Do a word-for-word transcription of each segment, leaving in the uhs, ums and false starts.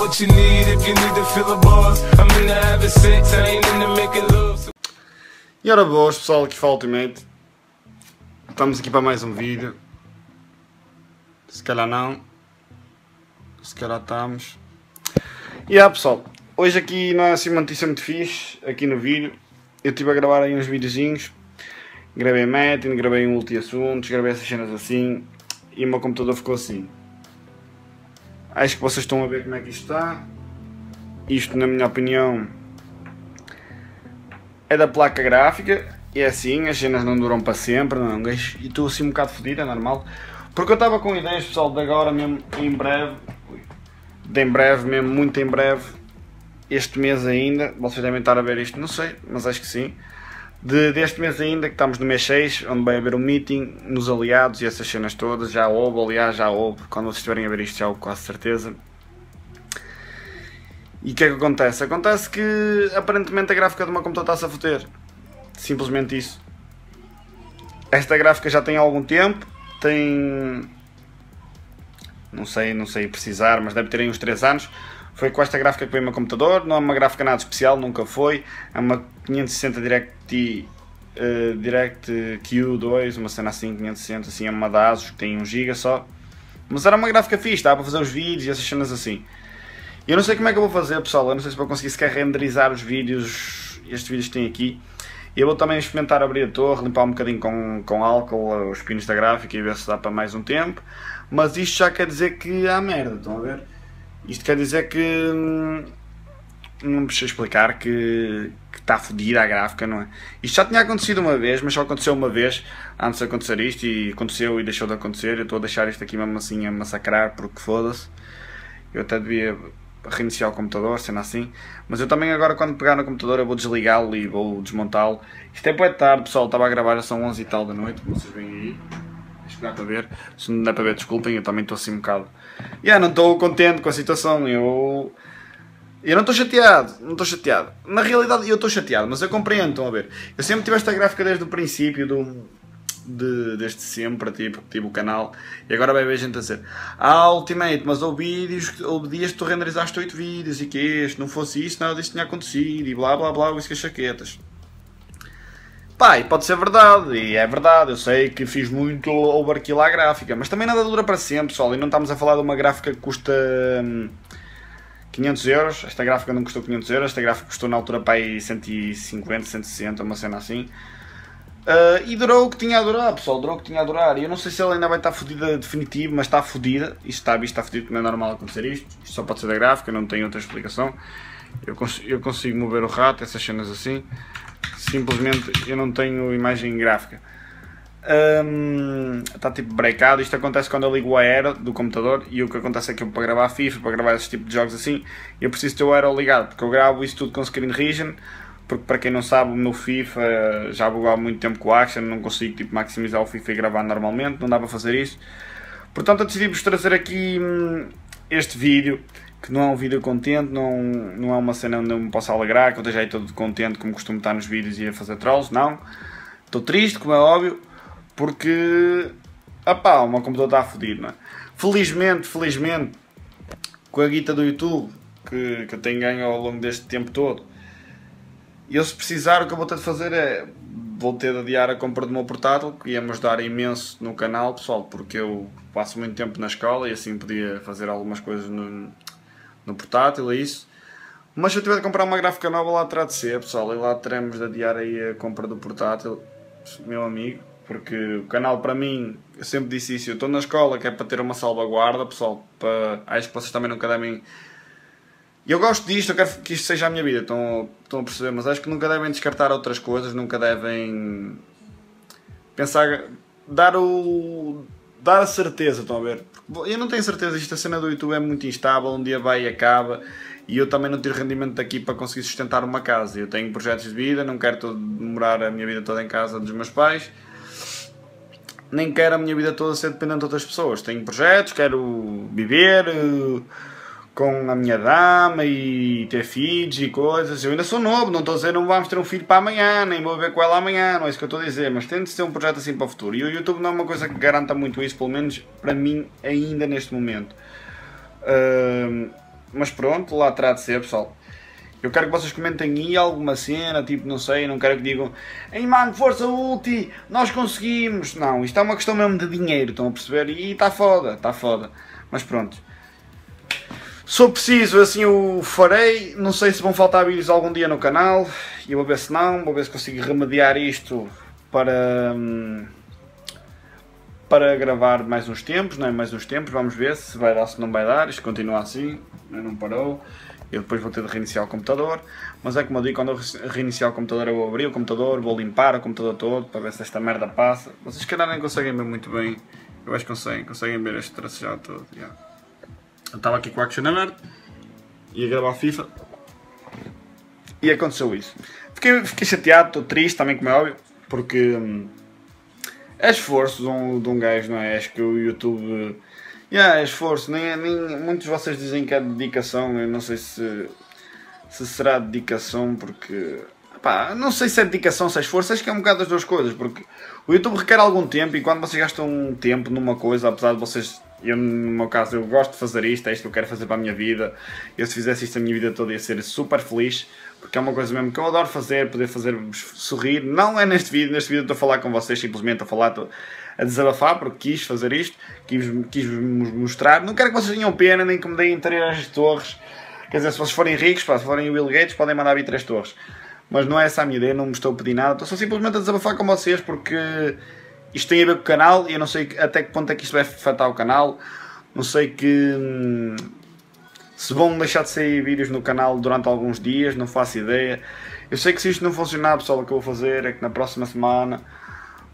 what you need if you need to fill a boss. I'm in the having sex, I ain't in the making love. E ora boas pessoal, aqui fala o Ultimate. Estamos aqui para mais um vídeo. Se calhar não. Se calhar estamos. E yeah, pessoal, hoje aqui não é assim uma notícia muito fixe. Aqui no vídeo eu estive a gravar aí uns videozinhos. Gravei meeting, gravei um multi-assuntos, gravei essas cenas assim. E o meu computador ficou assim. Acho que vocês estão a ver como é que isto está. Isto, na minha opinião, é da placa gráfica. E é assim, as cenas não duram para sempre, não. E estou assim um bocado fodido, é normal. Porque eu estava com ideias, pessoal, de agora mesmo, em breve. De em breve mesmo, muito em breve. Este mês ainda, vocês devem estar a ver isto, não sei, mas acho que sim. De, deste mês ainda, que estamos no mês seis, onde vai haver um meeting nos aliados e essas cenas todas. Já houve, aliás, já houve. Quando vocês estiverem a ver isto, já houve, quase certeza. E o que é que acontece? Acontece que, aparentemente, a gráfica de uma computadora está-se a foder. Simplesmente isso. Esta gráfica já tem algum tempo. Tem... Não sei, não sei precisar, mas deve ter aí uns três anos. Foi com esta gráfica que veio o meu computador. Não é uma gráfica nada especial, nunca foi. É uma quinhentos e sessenta Direct, uh, DirectCU dois, uma cena assim, quinhentos e sessenta, assim, é uma da ASUS, que tem um giga só. Mas era uma gráfica fixe, dá para fazer os vídeos e essas cenas assim. E eu não sei como é que eu vou fazer, pessoal. Eu não sei se vou conseguir sequer renderizar os vídeos, estes vídeos que tem aqui. Eu vou também experimentar abrir a torre, limpar um bocadinho com, com álcool os pinos da gráfica e ver se dá para mais um tempo. Mas isto já quer dizer que há merda, estão a ver? Isto quer dizer que... Não preciso explicar que, que está fodida a gráfica, não é? Isto já tinha acontecido uma vez, mas só aconteceu uma vez antes de acontecer isto e aconteceu e deixou de acontecer. Eu estou a deixar isto aqui mesmo assim a massacrar porque foda-se. Eu até devia... reiniciar o computador, sendo assim, mas eu também agora quando pegar no computador eu vou desligá-lo e vou desmontá-lo. Isto é para tarde, pessoal, estava a gravar, já são onze e tal da noite, como vocês veem aí, acho que dá para ver, se não dá para ver desculpem, eu também estou assim um bocado, yeah, não estou contente com a situação, eu eu não estou chateado, não estou chateado, na realidade eu estou chateado, mas eu compreendo, estão a ver, eu sempre tive esta gráfica desde o princípio do... De, desde sempre, tipo, tipo o canal, e agora vai haver gente a dizer: ah, Ultimate, mas houve vídeos, houve dias que tu renderizaste oito vídeos e que este, não fosse isso, nada disso tinha acontecido, e blá blá blá, isso que as chaquetas. Pá, e pode ser verdade, e é verdade, eu sei que fiz muito overkill à gráfica, mas também nada dura para sempre, pessoal, e não estamos a falar de uma gráfica que custa hum, quinhentos euros, esta gráfica não custou quinhentos euros, esta gráfica custou na altura para aí cento e cinquenta, cento e sessenta, uma cena assim. Uh, e durou o que tinha a durar, pessoal, durou o que tinha a durar. E eu não sei se ela ainda vai estar fodida definitivo, mas está fodida. Isto está a visto, está fodido, não é normal acontecer isto. Isto só pode ser da gráfica, não tem outra explicação. Eu, cons eu consigo mover o rato, essas cenas assim. Simplesmente eu não tenho imagem gráfica. Um, está tipo breakado. Isto acontece quando eu ligo o aero do computador. E o que acontece é que eu, para gravar FIFA, para gravar esse tipo de jogos assim, eu preciso ter o aero ligado, porque eu gravo isso tudo com screen region. Porque para quem não sabe, o meu FIFA já bugou há muito tempo com o Action, não consigo tipo, maximizar o FIFA e gravar normalmente, não dá para fazer isso. Portanto, eu decidi-vos trazer aqui este vídeo, que não é um vídeo contente, não, não é uma cena onde eu me posso alegrar, que eu esteja aí todo contente, como costumo estar nos vídeos e a fazer trolls, não. Estou triste, como é óbvio, porque... Apá, o meu computador está a foder, não é? Felizmente, felizmente, com a guita do YouTube, que, que eu tenho ganho ao longo deste tempo todo, e eu, se precisar, o que eu vou ter de fazer é... Vou ter de adiar a compra do meu portátil, que ia-me ajudar imenso no canal, pessoal, porque eu passo muito tempo na escola e assim podia fazer algumas coisas no, no portátil, é isso. Mas se eu tiver de comprar uma gráfica nova, lá terá de ser, pessoal, e lá teremos de adiar aí a compra do portátil, meu amigo, porque o canal, para mim, eu sempre disse isso, eu estou na escola, que é para ter uma salvaguarda, pessoal, para... Acho que vocês também nunca devem... Eu gosto disto, eu quero que isto seja a minha vida, estão, estão a perceber, mas acho que nunca devem descartar outras coisas, nunca devem pensar, dar o dar a certeza, estão a ver? Eu não tenho certeza, isto a cena do YouTube é muito instável, um dia vai e acaba, e eu também não tiro rendimento daqui para conseguir sustentar uma casa, eu tenho projetos de vida, não quero todo, morar a minha vida toda em casa dos meus pais, nem quero a minha vida toda ser dependente de outras pessoas, tenho projetos, quero viver... com a minha dama e ter filhos e coisas. Eu ainda sou novo, não estou a dizer não vamos ter um filho para amanhã, nem vou ver com ela amanhã, não é isso que eu estou a dizer, mas tem de ser um projeto assim para o futuro. E o YouTube não é uma coisa que garanta muito isso, pelo menos para mim, ainda neste momento. Uh, Mas pronto, lá terá de ser, pessoal. Eu quero que vocês comentem aí alguma cena, tipo, não sei, não quero que digam "Ei mano, força ulti, nós conseguimos!" Não, isto é uma questão mesmo de dinheiro, estão a perceber? E está foda, está foda. Mas pronto. Se eu preciso, assim o farei. Não sei se vão faltar vídeos algum dia no canal. E eu vou ver se não, vou ver se consigo remediar isto para... para gravar mais uns tempos, não é? Mais uns tempos, vamos ver se vai dar, se não vai dar. Isto continua assim, não parou. Eu depois vou ter de reiniciar o computador, mas é como eu digo, quando eu reiniciar o computador eu vou abrir o computador, vou limpar o computador todo para ver se esta merda passa. Vocês calhar nem conseguem ver muito bem, eu acho que conseguem, conseguem ver este tracejado todo. Yeah. Eu estava aqui com o Action Alert, ia gravar FIFA e aconteceu isso. Fiquei, fiquei chateado, estou triste também, como é óbvio, porque... Hum, é esforço de um, de um gajo, não é? Acho que o YouTube... Yeah, é esforço. Nem, nem, muitos de vocês dizem que é dedicação. Eu não sei se, se será dedicação, porque... Pá, não sei se é dedicação, se é esforço. Acho que é um bocado das duas coisas, porque o YouTube requer algum tempo e quando vocês gastam tempo numa coisa, apesar de vocês... Eu, no meu caso, eu gosto de fazer isto, é isto que eu quero fazer para a minha vida. Eu, se fizesse isto a minha vida toda, ia ser super feliz, porque é uma coisa mesmo que eu adoro fazer, poder fazer-vos sorrir. Não é neste vídeo, neste vídeo estou a falar com vocês, simplesmente a falar, a desabafar, porque quis fazer isto, quis-vos quis mostrar. Não quero que vocês tenham pena, nem que me deem três torres. Quer dizer, se vocês forem ricos, pá, se forem Bill Gates, podem mandar vir três torres. Mas não é essa a minha ideia, não me estou a pedir nada, estou só simplesmente a desabafar com vocês, porque... Isto tem a ver com o canal e eu não sei até que ponto é que isto vai afetar o canal. Não sei que hum, se vão deixar de sair vídeos no canal durante alguns dias, não faço ideia. Eu sei que se isto não funcionar, pessoal, o que eu vou fazer é que na próxima semana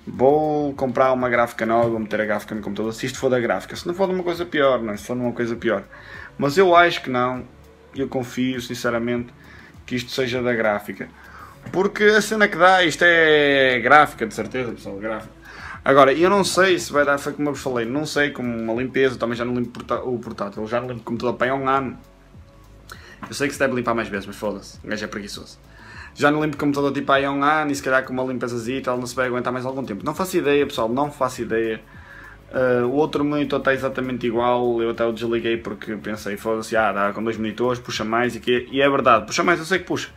vou comprar uma gráfica nova, vou meter a gráfica no computador, se isto for da gráfica. Se não for de uma coisa pior, não é? Se for de uma coisa pior. Mas eu acho que não, eu confio sinceramente que isto seja da gráfica. Porque a cena que dá, isto é gráfica, de certeza, pessoal, gráfica. Agora, eu não sei se vai dar, foi como eu vos falei, não sei, como uma limpeza, também já não limpo o portátil, já não limpo o computador para um ano. Eu sei que se deve limpar mais vezes, mas foda-se, o gajo é preguiçoso. Já não limpo o computador tipo há um ano e se calhar com uma limpezazita e tal não se vai aguentar mais algum tempo. Não faço ideia, pessoal, não faço ideia. Uh, o outro monitor está exatamente igual, eu até o desliguei porque pensei, foda-se, ah, dá com dois monitores, puxa mais e que e é verdade, puxa mais, eu sei que puxa.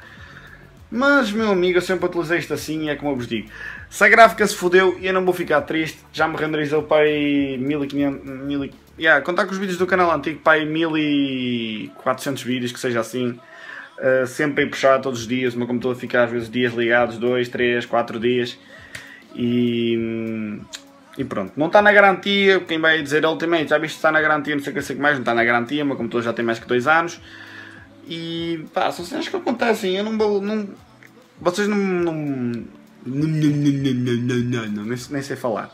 Mas, meu amigo, eu sempre utilizei isto assim e é como eu vos digo. Se a gráfica se fodeu, eu não vou ficar triste. Já me renderizou para aí mil e quinhentos... Yeah, contar com os vídeos do canal antigo, para aí mil e quatrocentos vídeos, que seja assim. Uh, sempre a puxar todos os dias. O meu computador fica às vezes dias ligados, dois, três, quatro dias. E... E pronto. Não está na garantia, quem vai dizer ultimamente, já viste que está na garantia, não sei o que, sei que mais, não está na garantia, o meu computador já tem mais que dois anos. E pá, são cenas que acontecem, eu não vou, não, vocês não, não, não, não, não, nem, nem sei falar,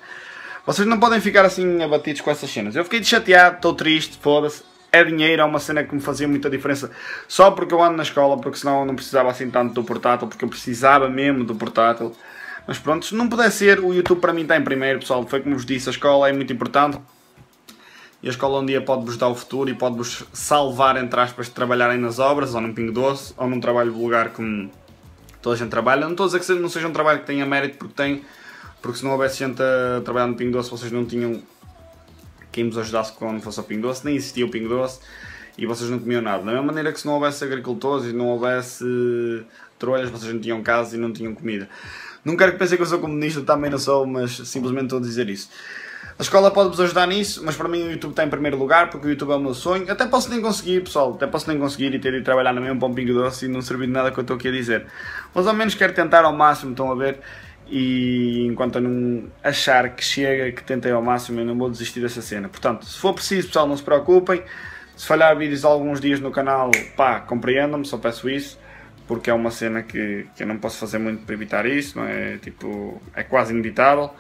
vocês não podem ficar assim abatidos com essas cenas. Eu fiquei chateado, estou triste, foda-se, é dinheiro, é uma cena que me fazia muita diferença, só porque eu ando na escola, porque senão eu não precisava assim tanto do portátil, porque eu precisava mesmo do portátil, mas pronto, se não puder ser, o YouTube para mim está em primeiro, pessoal, foi como vos disse, a escola é muito importante. E a escola um dia pode-vos dar o futuro e pode-vos salvar, entre aspas, de trabalharem nas obras, ou num pingo doce, ou num trabalho vulgar como toda a gente trabalha. Não estou a dizer que não seja um trabalho que tenha mérito, porque tem, porque se não houvesse gente a trabalhar no pingo doce, vocês não tinham quem vos ajudasse quando fosse o pingo doce, nem existia o pingo doce, e vocês não comiam nada. Da mesma maneira que se não houvesse agricultores e não houvesse trolhas, vocês não tinham casa e não tinham comida. Não quero que pensem que eu sou comunista, também não sou, mas simplesmente estou a dizer isso. A escola pode-vos ajudar nisso, mas para mim o YouTube está em primeiro lugar, porque o YouTube é o meu sonho. Até posso nem conseguir, pessoal, até posso nem conseguir e ter de trabalhar na mesma para um pingo doce e não servir de nada que eu estou aqui a dizer. Mas ao menos quero tentar ao máximo, estão a ver, e enquanto eu não achar que chega, que tentei ao máximo, eu não vou desistir dessa cena. Portanto, se for preciso, pessoal, não se preocupem. Se falhar vídeos alguns dias no canal, pá, compreendam-me, só peço isso, porque é uma cena que, que eu não posso fazer muito para evitar isso, não é? Tipo, é quase inevitável.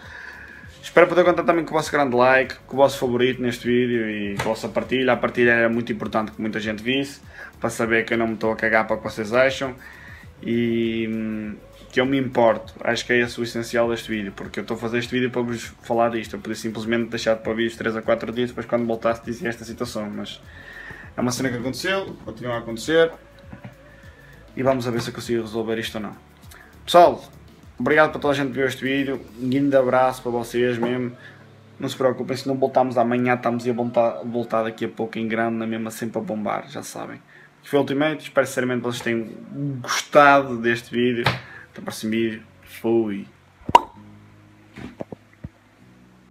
Espero poder contar também com o vosso grande like, com o vosso favorito neste vídeo e com a vossa partilha. A partilha era muito importante que muita gente visse, para saber que eu não me estou a cagar para o que vocês acham e que eu me importo. Acho que é esse o essencial deste vídeo, porque eu estou a fazer este vídeo para vos falar disto. Eu podia simplesmente deixar para vídeos três a quatro dias, depois quando voltasse dizia esta situação, mas é uma cena que aconteceu, continua a acontecer e vamos a ver se eu consigo resolver isto ou não. Pessoal! Obrigado para toda a gente que viu este vídeo, um grande abraço para vocês mesmo, Não se preocupem, se não voltarmos amanhã, estamos a voltar, voltar daqui a pouco em grande, na mesma, sempre a bombar, já sabem. Aqui foi o Ultimate, espero sinceramente que vocês tenham gostado deste vídeo. Até o próximo vídeo, fui!